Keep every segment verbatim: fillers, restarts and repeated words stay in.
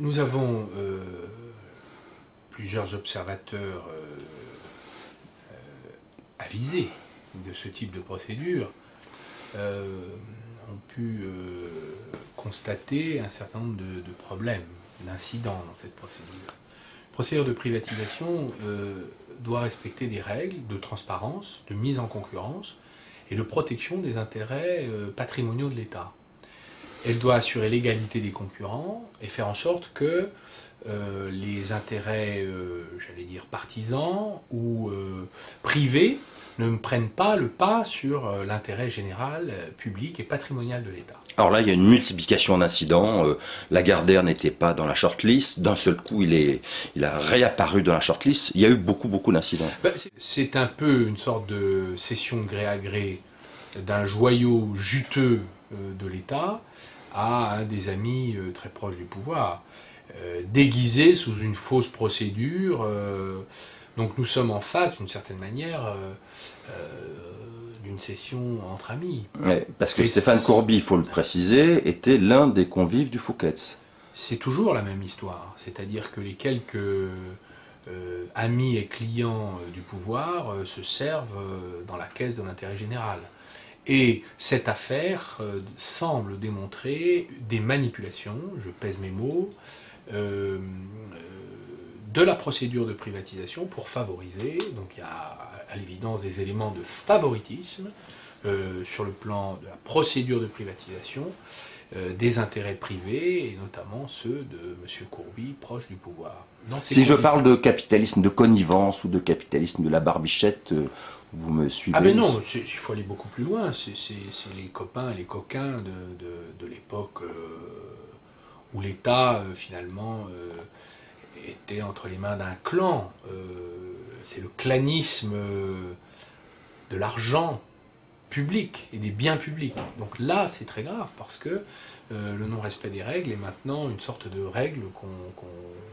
nous avons euh, plusieurs observateurs euh, euh, avisés de ce type de procédure euh, ont pu euh, constater un certain nombre de, de problèmes, d'incidents dans cette procédure. La procédure de privatisation euh, doit respecter des règles de transparence, de mise en concurrence et de protection des intérêts euh, patrimoniaux de l'État. Elle doit assurer l'égalité des concurrents et faire en sorte que euh, les intérêts, euh, j'allais dire, partisans ou euh, privés ne prennent pas le pas sur euh, l'intérêt général, euh, public et patrimonial de l'État. Alors là, il y a une multiplication d'incidents. Euh, Lagardère n'était pas dans la shortlist. D'un seul coup, il, est, il a réapparu dans la shortlist. Il y a eu beaucoup, beaucoup d'incidents. Ben, c'est un peu une sorte de cession gré à gré d'un joyau juteux euh, de l'État à un des amis euh, très proches du pouvoir, euh, déguisé sous une fausse procédure. Euh, donc nous sommes en face, d'une certaine manière, euh, euh, d'une session entre amis. Ouais, parce que et Stéphane Courbit, il faut le préciser, était l'un des convives du Fouquet's. C'est toujours la même histoire, c'est-à-dire que les quelques euh, amis et clients euh, du pouvoir euh, se servent euh, dans la caisse de l'intérêt général. Et cette affaire euh, semble démontrer des manipulations, je pèse mes mots, euh, euh, de la procédure de privatisation pour favoriser, donc il y a à l'évidence des éléments de favoritisme euh, sur le plan de la procédure de privatisation, euh, des intérêts privés, et notamment ceux de M. Courbit, proche du pouvoir. Si je parle de capitalisme de connivence ou de capitalisme de la barbichette, euh, vous me suivez? Ah mais non, il faut aller beaucoup plus loin, c'est les copains, les coquins de, de, de l'époque euh, où l'État, euh, finalement, euh, était entre les mains d'un clan, euh, c'est le clanisme euh, de l'argent public et des biens publics. Donc là, c'est très grave parce que euh, le non-respect des règles est maintenant une sorte de règle, qu'on, qu'on,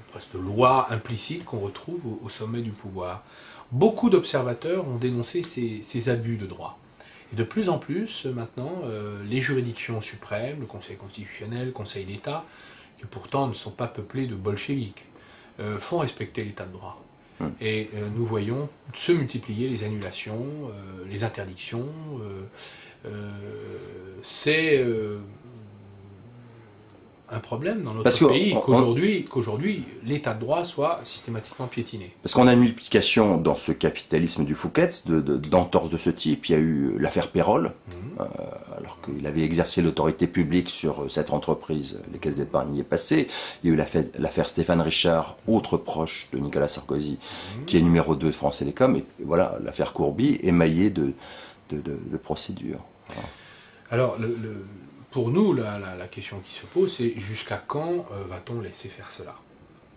presque de loi implicite qu'on retrouve au, au sommet du pouvoir. Beaucoup d'observateurs ont dénoncé ces, ces abus de droit. Et de plus en plus, maintenant, euh, les juridictions suprêmes, le Conseil constitutionnel, le Conseil d'État, qui pourtant ne sont pas peuplés de bolcheviques, euh, font respecter l'état de droit. Mmh. Et euh, nous voyons se multiplier les annulations, euh, les interdictions. Euh, euh, C'est euh, un problème dans notre Parce pays qu'aujourd'hui on... qu'aujourd'hui l'état de droit soit systématiquement piétiné. Parce qu'on a une multiplication dans ce capitalisme du Fouquet's, d'entorses de, de, de ce type. Il y a eu l'affaire Pérol, mmh. euh, alors qu'il avait exercé l'autorité publique sur cette entreprise, les caisses d'épargne y est passée. Il y a eu l'affaire Stéphane Richard, autre proche de Nicolas Sarkozy, mmh. qui est numéro deux de France Télécom. Et voilà, l'affaire Courbit émaillée de, de, de, de procédures. Voilà. Alors, le... le... Pour nous, la, la, la question qui se pose, c'est jusqu'à quand euh, va-t-on laisser faire cela?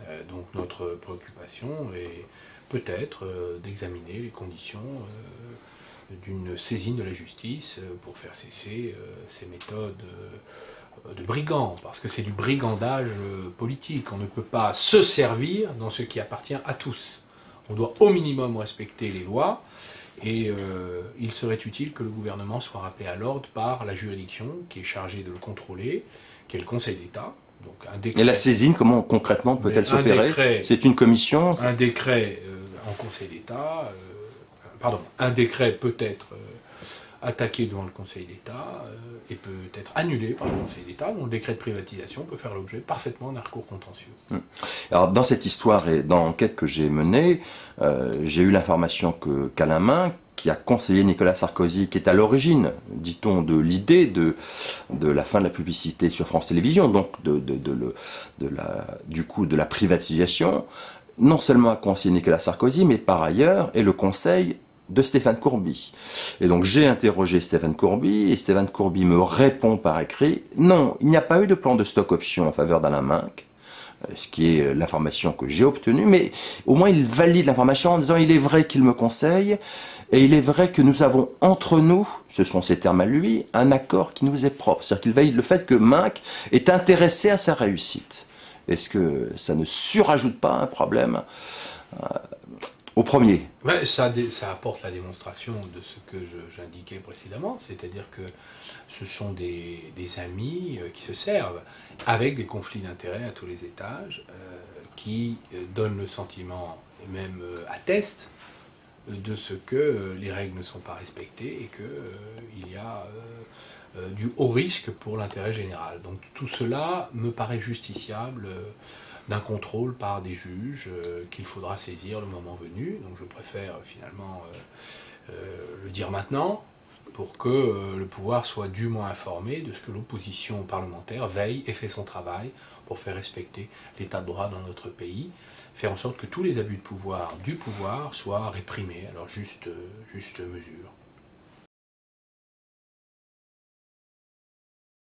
euh, Donc notre préoccupation est peut-être euh, d'examiner les conditions euh, d'une saisine de la justice euh, pour faire cesser euh, ces méthodes euh, de brigands, parce que c'est du brigandage euh, politique. On ne peut pas se servir dans ce qui appartient à tous. On doit au minimum respecter les lois. Et euh, il serait utile que le gouvernement soit rappelé à l'ordre par la juridiction qui est chargée de le contrôler, qui est le Conseil d'État. Et la saisine, comment concrètement peut-elle s'opérer? C'est une commission? Un décret euh, en Conseil d'État, euh, pardon, un décret peut être euh, attaqué devant le Conseil d'État euh, et peut être annulé par le Conseil d'État. Donc le décret de privatisation peut faire l'objet parfaitement d'un recours contentieux. Alors dans cette histoire et dans l'enquête que j'ai menée, euh, j'ai eu l'information que qu'Alain Minc, qui a conseillé Nicolas Sarkozy, qui est à l'origine, dit-on, de l'idée de, de la fin de la publicité sur France Télévisions, donc de, de, de, le, de la, du coup de la privatisation, non seulement a conseillé Nicolas Sarkozy, mais par ailleurs est le conseil de Stéphane Courbit. Et donc j'ai interrogé Stéphane Courbit, et Stéphane Courbit me répond par écrit, non, il n'y a pas eu de plan de stock-option en faveur d'Alain Minc, ce qui est l'information que j'ai obtenue, mais au moins il valide l'information en disant, il est vrai qu'il me conseille, et il est vrai que nous avons entre nous, ce sont ses termes à lui, un accord qui nous est propre. C'est-à-dire qu'il valide le fait que Minc est intéressé à sa réussite. Est-ce que ça ne surajoute pas un problème ? au premier. Ouais, ça, ça apporte la démonstration de ce que j'indiquais précédemment, c'est-à-dire que ce sont des, des amis qui se servent avec des conflits d'intérêts à tous les étages, euh, qui donnent le sentiment, et même euh, attestent, de ce que euh, les règles ne sont pas respectées et qu'il euh, y a euh, euh, du haut risque pour l'intérêt général. Donc tout cela me paraît justiciable euh, d'un contrôle par des juges euh, qu'il faudra saisir le moment venu. Donc je préfère finalement euh, euh, le dire maintenant pour que euh, le pouvoir soit dûment informé de ce que l'opposition parlementaire veille et fait son travail pour faire respecter l'état de droit dans notre pays, faire en sorte que tous les abus de pouvoir du pouvoir soient réprimés à leur juste, juste mesure.